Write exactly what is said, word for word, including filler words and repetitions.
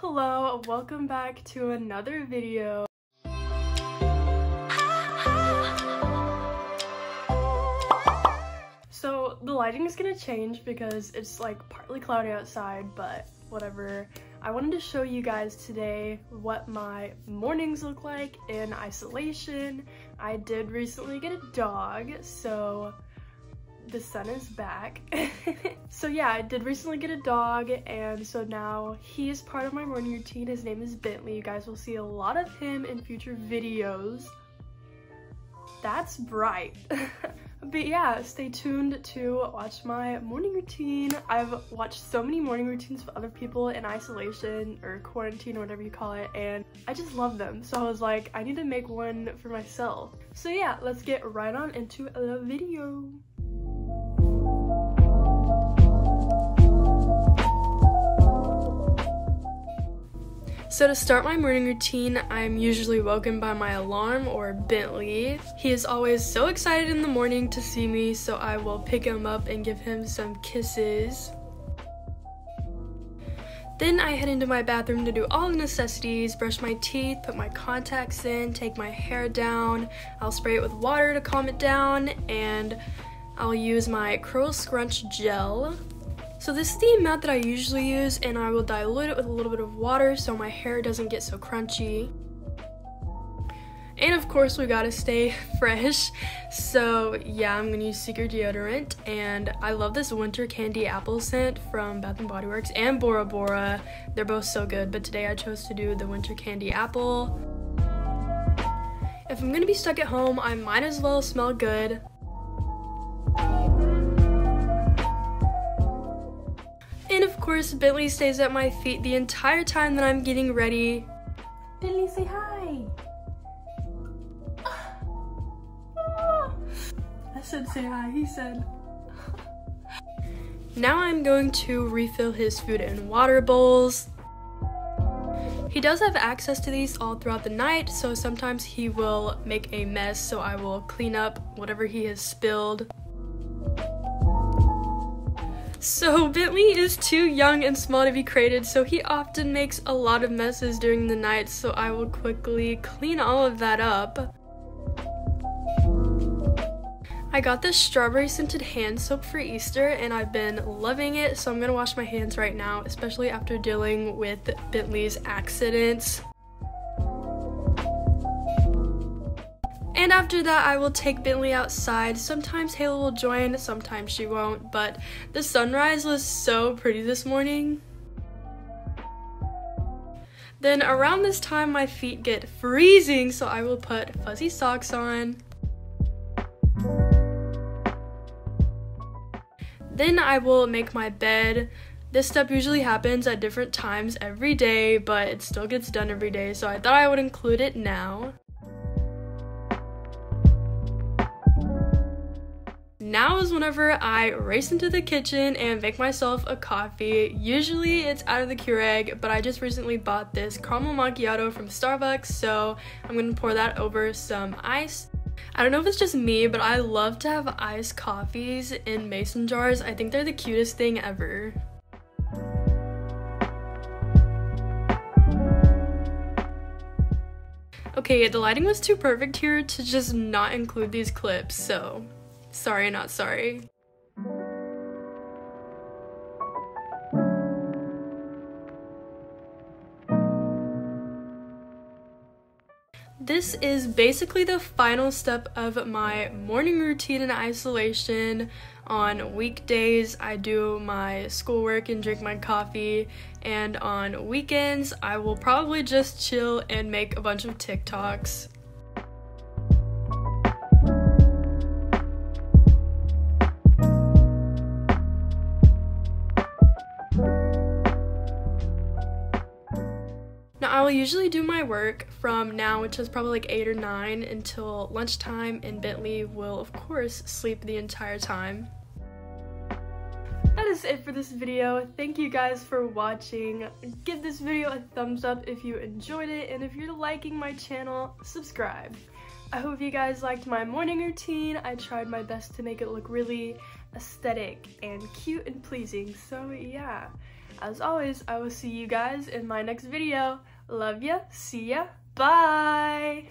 Hello, welcome back to another video. So the lighting is gonna change because it's like partly cloudy outside, but whatever. I wanted to show you guys today what my mornings look like in isolation. I did recently get a dog, so the sun is back. So yeah, I did recently get a dog, and so now he is part of my morning routine. His name is Bentley. You guys will see a lot of him in future videos. That's bright. But yeah, stay tuned to watch my morning routine. I've watched so many morning routines of other people in isolation or quarantine or whatever you call it, and I just love them. So I was like, I need to make one for myself. So yeah, let's get right on into the video. So to start my morning routine, I'm usually woken by my alarm or Bentley. He is always so excited in the morning to see me, so I will pick him up and give him some kisses. Then I head into my bathroom to do all the necessities, brush my teeth, put my contacts in, take my hair down. I'll spray it with water to calm it down, and I'll use my curl scrunch gel. So this is the amount that I usually use, and I will dilute it with a little bit of water so my hair doesn't get so crunchy. And of course we gotta stay fresh, so yeah, I'm gonna use Secret deodorant, and I love this winter candy apple scent from Bath and Body Works and Bora Bora. They're both so good, but today I chose to do the winter candy apple. If I'm gonna be stuck at home, I might as well smell good. Of course, Bentley stays at my feet the entire time that I'm getting ready. Bentley, say hi! I said say hi, he said. Now I'm going to refill his food and water bowls. He does have access to these all throughout the night, so sometimes he will make a mess, so I will clean up whatever he has spilled. So Bentley is too young and small to be crated, so he often makes a lot of messes during the night, so I will quickly clean all of that up. I got this strawberry scented hand soap for Easter, and I've been loving it, so I'm gonna wash my hands right now, especially after dealing with Bentley's accidents. And after that, I will take Bentley outside. Sometimes Halo will join, sometimes she won't, but the sunrise was so pretty this morning. Then around this time, my feet get freezing, so I will put fuzzy socks on. Then I will make my bed. This step usually happens at different times every day, but it still gets done every day, so I thought I would include it now. Now is whenever I race into the kitchen and make myself a coffee. Usually it's out of the Keurig, but I just recently bought this caramel macchiato from Starbucks, so I'm gonna pour that over some ice. I don't know if it's just me, but I love to have iced coffees in mason jars. I think they're the cutest thing ever. Okay, the lighting was too perfect here to just not include these clips, so sorry, not sorry. This is basically the final step of my morning routine in isolation. On weekdays, I do my schoolwork and drink my coffee, and on weekends, I will probably just chill and make a bunch of TikToks. I'll usually do my work from now, which is probably like eight or nine, until lunchtime, and Bentley will of course sleep the entire time. That is it for this video. Thank you guys for watching. Give this video a thumbs up if you enjoyed it, and if you're liking my channel, subscribe. I hope you guys liked my morning routine. I tried my best to make it look really aesthetic and cute and pleasing, so yeah. As always, I will see you guys in my next video. Love ya, see ya, bye!